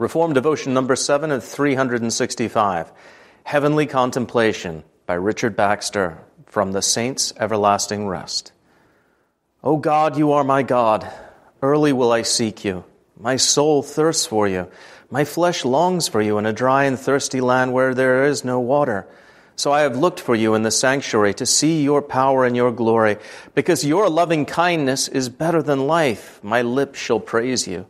Reformed Devotion number 7 of 365, Heavenly Contemplation by Richard Baxter from The Saints' Everlasting Rest. O God, you are my God. Early will I seek you. My soul thirsts for you. My flesh longs for you in a dry and thirsty land where there is no water. So I have looked for you in the sanctuary to see your power and your glory, because your loving kindness is better than life. My lips shall praise you.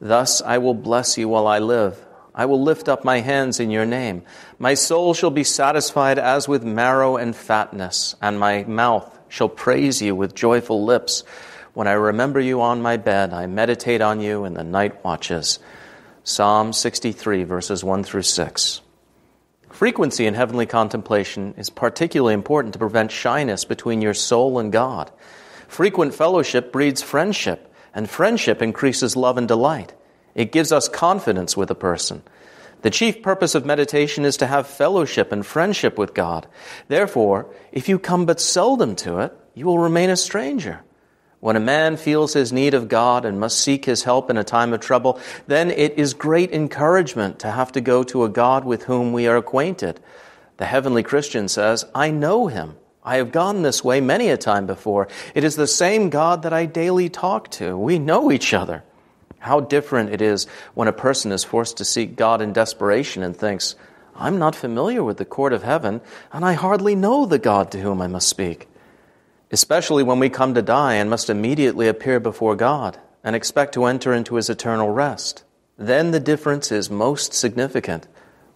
Thus I will bless you while I live. I will lift up my hands in your name. My soul shall be satisfied as with marrow and fatness, and my mouth shall praise you with joyful lips. When I remember you on my bed, I meditate on you in the night watches. Psalm 63, verses 1 through 6. Frequency in heavenly contemplation is particularly important to prevent shyness between your soul and God. Frequent fellowship breeds friendship, and friendship increases love and delight. It gives us confidence with a person. The chief purpose of meditation is to have fellowship and friendship with God. Therefore, if you come but seldom to it, you will remain a stranger. When a man feels his need of God and must seek his help in a time of trouble, then it is great encouragement to have to go to a God with whom we are acquainted. The heavenly Christian says, I know him. I have gone this way many a time before. It is the same God that I daily talk to. We know each other. How different it is when a person is forced to seek God in desperation and thinks, I'm not familiar with the court of heaven, and I hardly know the God to whom I must speak. Especially when we come to die and must immediately appear before God and expect to enter into His eternal rest. Then the difference is most significant.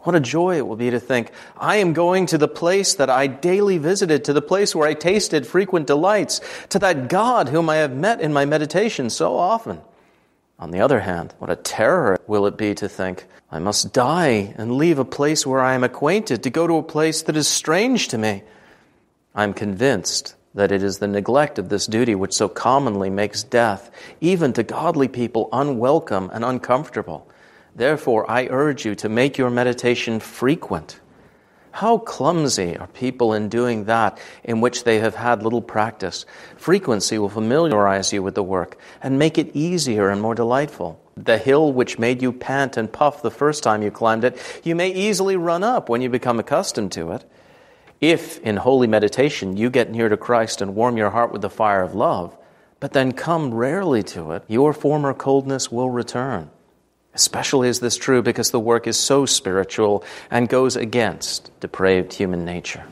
What a joy it will be to think, I am going to the place that I daily visited, to the place where I tasted frequent delights, to that God whom I have met in my meditation so often. On the other hand, what a terror will it be to think, I must die and leave a place where I am acquainted to go to a place that is strange to me. I am convinced that it is the neglect of this duty which so commonly makes death, even to godly people, unwelcome and uncomfortable. Therefore, I urge you to make your meditation frequent. How clumsy are people in doing that in which they have had little practice. Frequency will familiarize you with the work and make it easier and more delightful. The hill which made you pant and puff the first time you climbed it, you may easily run up when you become accustomed to it. If, in holy meditation, you get near to Christ and warm your heart with the fire of love, but then come rarely to it, your former coldness will return. Especially is this true because the work is so spiritual and goes against depraved human nature.